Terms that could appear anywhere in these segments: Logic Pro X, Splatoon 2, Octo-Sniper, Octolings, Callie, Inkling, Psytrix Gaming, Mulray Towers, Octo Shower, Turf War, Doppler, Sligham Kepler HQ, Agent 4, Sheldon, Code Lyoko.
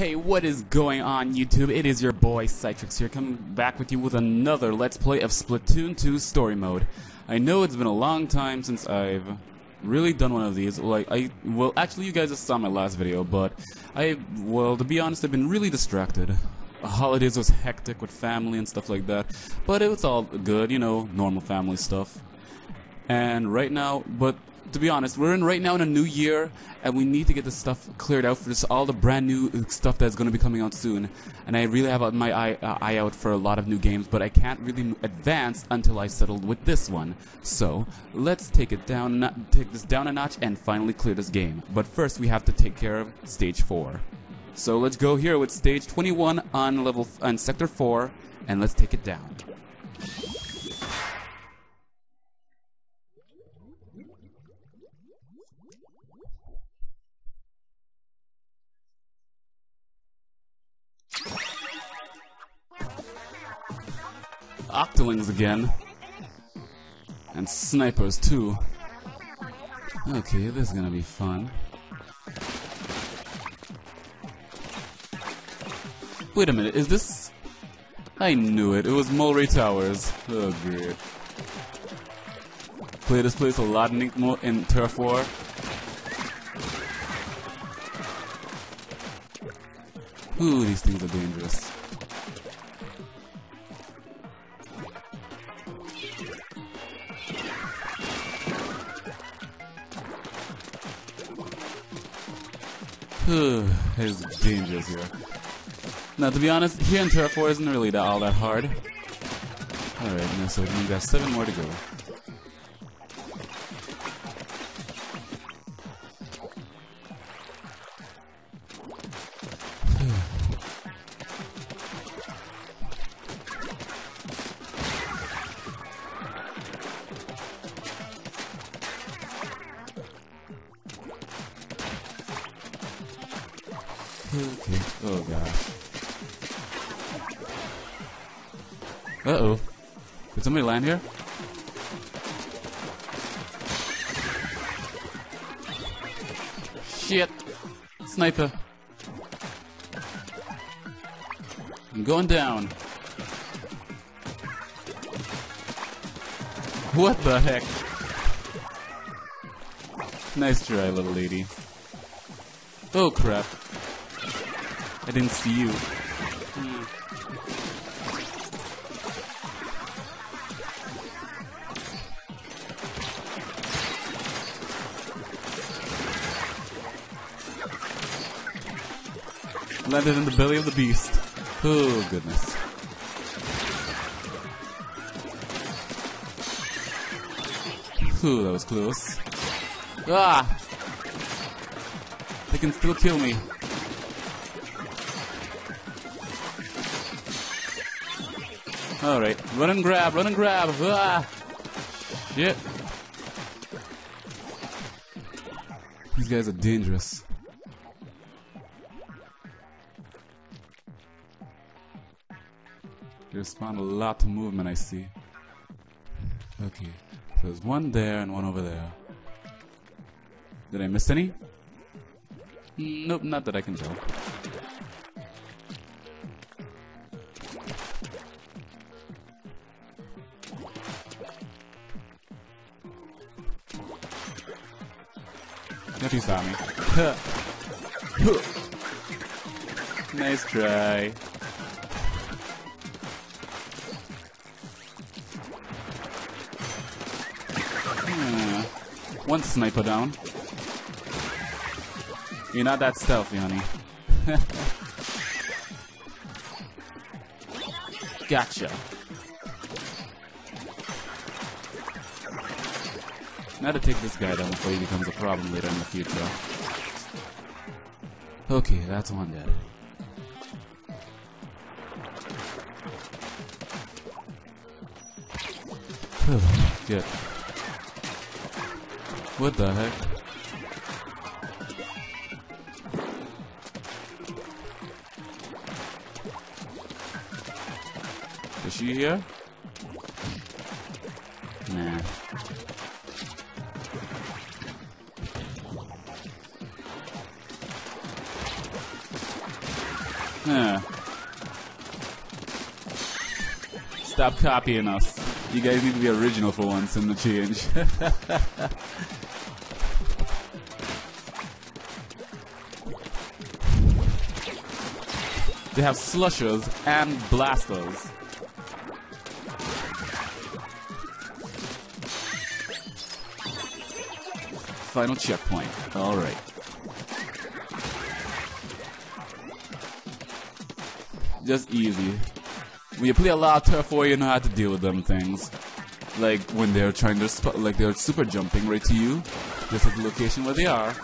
Hey, what is going on YouTube? It is your boy Psytrix here, coming back with you with another Let's Play of Splatoon 2 Story Mode. I know it's been a long time since I've really done one of these. Well, actually you guys just saw my last video, but to be honest, I've been really distracted. The holidays was hectic with family and stuff like that, but it was all good, you know, normal family stuff. And right now, to be honest, we're right now in a new year, and we need to get this stuff cleared out for all the brand new stuff that's going to be coming out soon. And I really have my eye out for a lot of new games, but I can't really advance until I settle with this one. So let's take this down a notch and finally clear this game. But first, we have to take care of Stage 4. So let's go here with Stage 21 on Sector 4, and let's take it down. Octolings again, and snipers too. Okay, this is gonna be fun. Wait a minute, is this... I knew it, it was Mulray Towers. Oh great. Play this place a lot in Turf War. Ooh, these things are dangerous. There's dangers here. Now, to be honest, here in Turf War isn't really all that hard. Alright, now, so we've got 7 more to go. Okay. Oh gosh. Uh-oh. Did somebody land here? Shit. Sniper. I'm going down. What the heck? Nice try, little lady. Oh crap. I didn't see you. Landed in the belly of the beast. Oh, goodness. Ooh, that was close. Ah! They can still kill me. Alright, run and grab, run and grab! Ah! Shit! These guys are dangerous. They respond a lot to movement, I see. Okay, so there's one there and one over there. Did I miss any? Nope, not that I can tell. She saw me. Nice try. One sniper down. You're not that stealthy, honey. Gotcha. Now to take this guy down before he becomes a problem later in the future. Okay, that's one dead. Good. What the heck? Is she here? Nah. Yeah. Stop copying us. You guys need to be original for once in the change. They have slushers and blasters. Final checkpoint. All right. Just easy. When you play a lot of Turf War, you know how to deal with them things. Like when they're trying to spot, like they're super jumping right to you, just at the location where they are.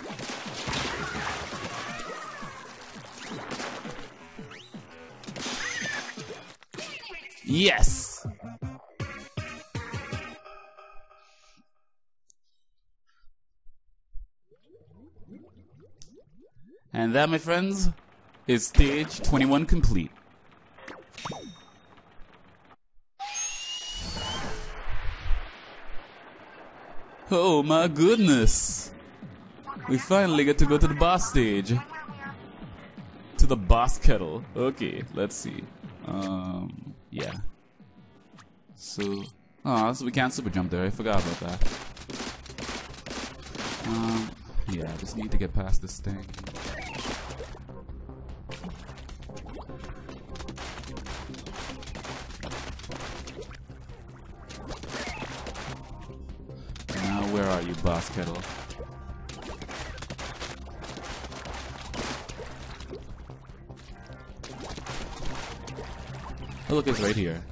Yes. And that, my friends, is stage 21 complete. Oh my goodness! We finally get to go to the boss stage. To the boss kettle. Okay, let's see. Yeah. So... oh, so we can't super jump there. I forgot about that. Yeah, I just need to get past this thing. Where are you, boss kettle? Oh, look, it's right here.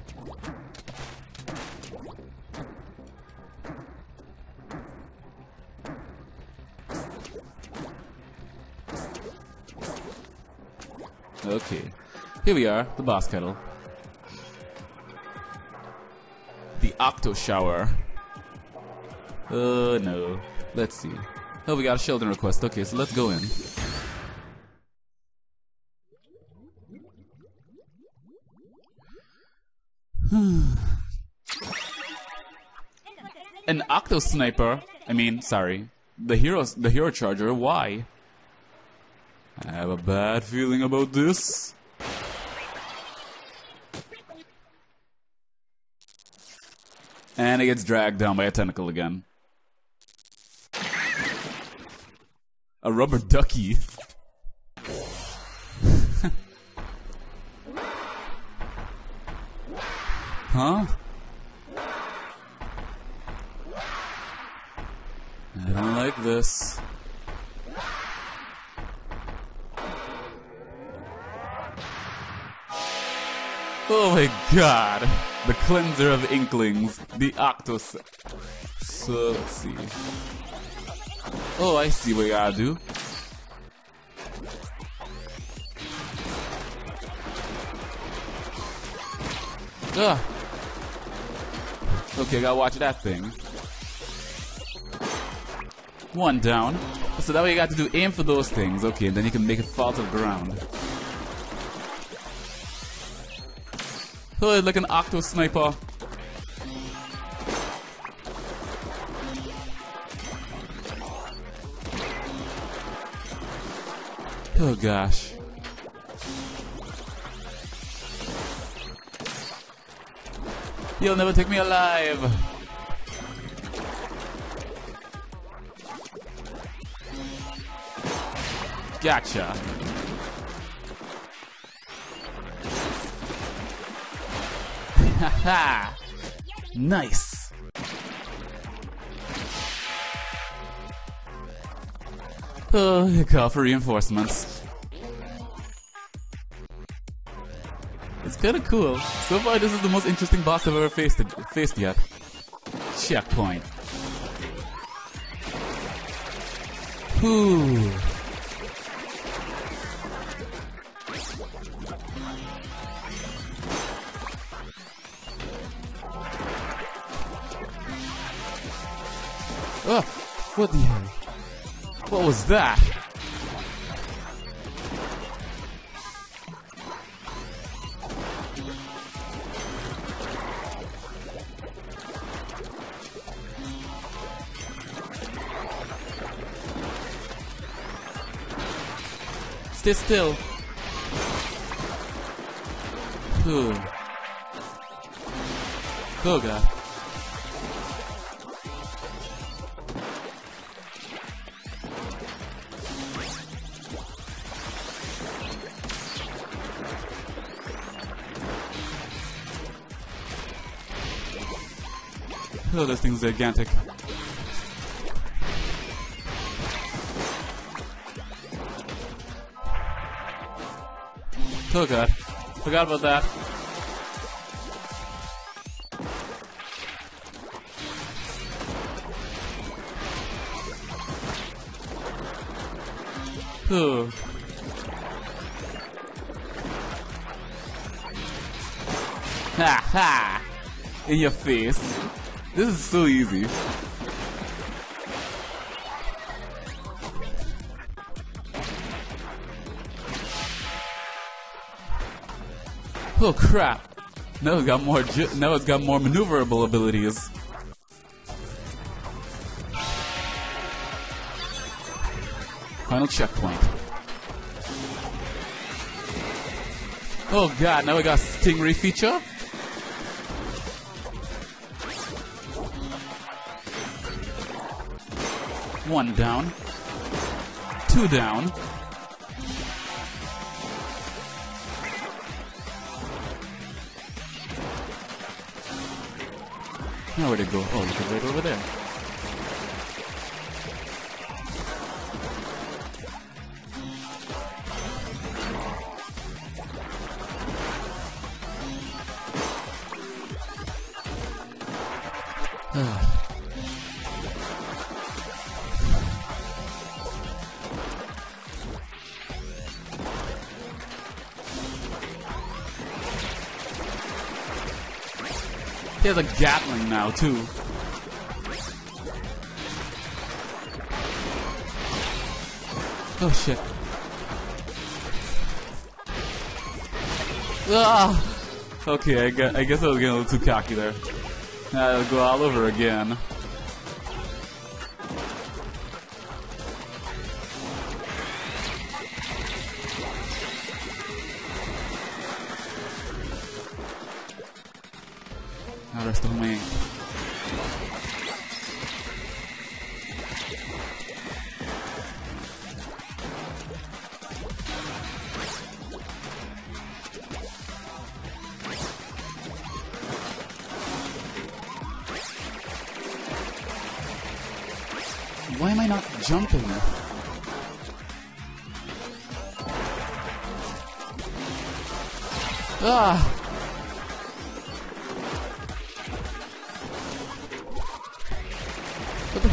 Okay. Here we are, the boss kettle. The Octo Shower. Oh no. Let's see. Oh, we got a Sheldon request. Okay, so let's go in. An Octo-Sniper. I mean, sorry. The hero charger. Why? I have a bad feeling about this. And it gets dragged down by a tentacle again. A rubber ducky. Huh? I don't like this. Oh my god! The cleanser of Inklings. The Octos. So, let's see. Oh, I see what I gotta do. Ugh. Okay, I gotta watch that thing. One down. So that way you got to do aim for those things. Okay, and then you can make it fall to the ground. Oh, like an Octo-Sniper. Oh gosh. You'll never take me alive. Gotcha. Haha. Nice. Oh, you call for reinforcements. It's kinda cool. So far this is the most interesting boss I've ever faced yet. Checkpoint. Ooh. Oh, what the hell? What was that? Stay still. Cool guy. Oh, this thing's gigantic. Oh god, forgot about that. Ooh. Ha ha! In your face. This is so easy. Oh crap! Now it's got more. Now it's got more maneuverable abilities. Final checkpoint. Oh god! Now we got Stingray feature. One down. Two down. Now where'd it go? Oh, look right over there. He has a Gatling now, too. Oh, shit. Ah! Okay, I guess I was getting a little too cocky there. Now I'll go all over again. Why am I not jumping? Ah! What the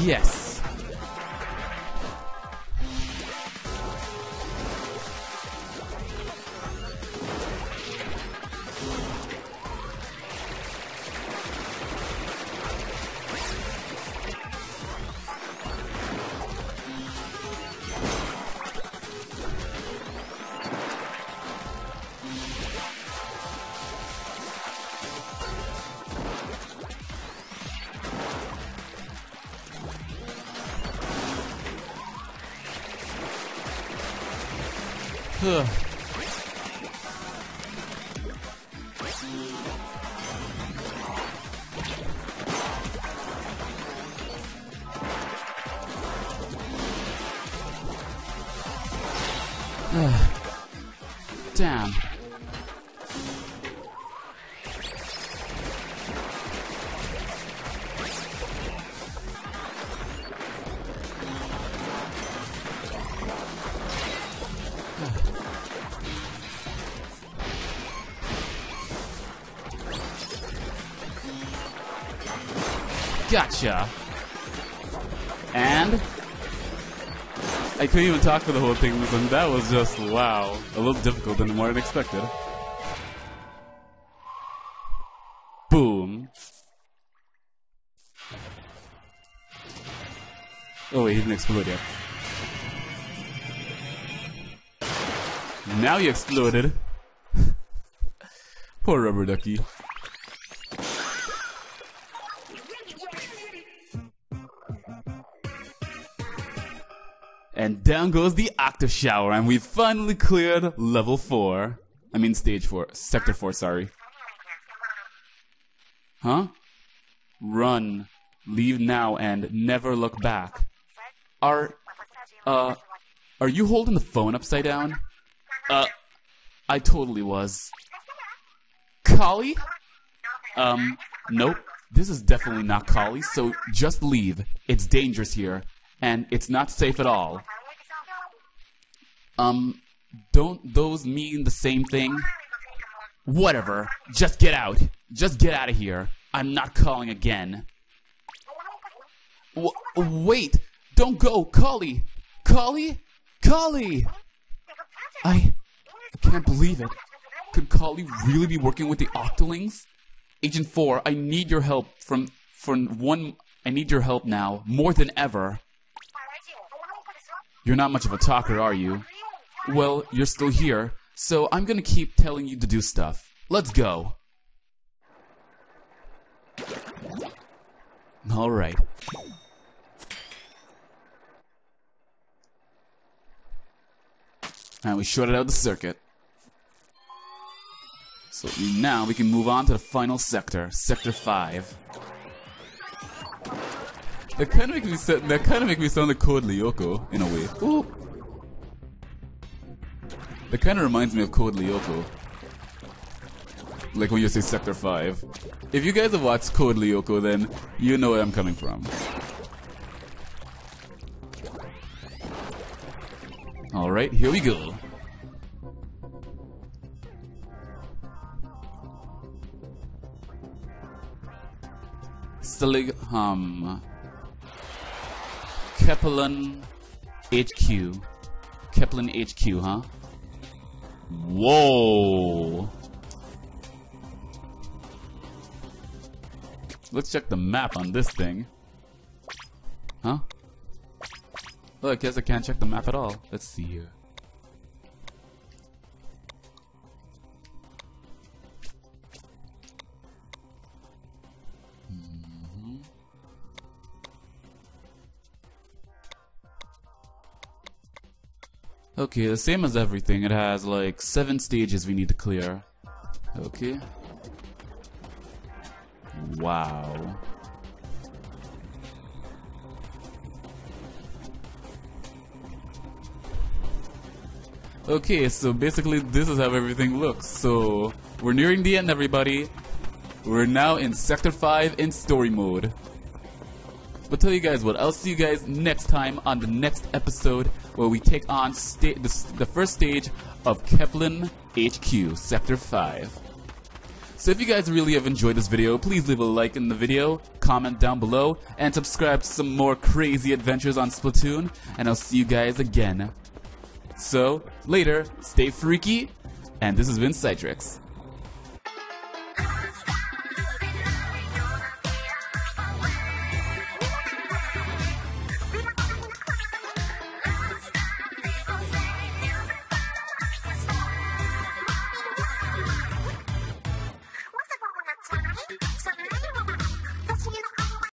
Yes. Ugh. Damn. Gotcha. And I couldn't even talk for the whole thing, and that was just wow, a little difficult and more than expected. Boom. Oh wait, he didn't explode yet. Now you exploded. Poor rubber ducky. And down goes the Octo Shower, and we've finally cleared level 4. I mean stage 4, sector 4, sorry. Huh? Run. Leave now and never look back. Are you holding the phone upside down? I totally was. Callie? Nope. This is definitely not Callie, so just leave. It's dangerous here, and it's not safe at all. Don't those mean the same thing? Whatever. Just get out. Just get out of here. I'm not calling again. Wait! Don't go! Callie! Callie? Callie! I can't believe it. Could Callie really be working with the Octolings? Agent 4, I need your help I need your help now, more than ever. You're not much of a talker, are you? Well, you're still here, so I'm gonna keep telling you to do stuff. Let's go. Alright. And we shorted out the circuit. So now we can move on to the final sector, Sector 5. That kind of makes me sound, like Code Lyoko, in a way. Ooh. That kind of reminds me of Code Lyoko. Like when you say Sector 5. If you guys have watched Code Lyoko, then you know where I'm coming from. Alright, here we go. Sligham Kepler HQ. Kepler HQ, huh? Whoa! Let's check the map on this thing. Huh? Well, I guess I can't check the map at all. Let's see here. Okay, the same as everything. It has like 7 stages we need to clear. Okay. Wow. Okay, so basically this is how everything looks. So we're nearing the end, everybody. We're now in Sector 5 in story mode. But tell you guys what, I'll see you guys next time on the next episode where we take on the first stage of Kepler HQ, Sector 5. So if you guys really have enjoyed this video, please leave a like in the video, comment down below, and subscribe to some more crazy adventures on Splatoon, and I'll see you guys again. So, later, stay freaky, and this has been Psytrix.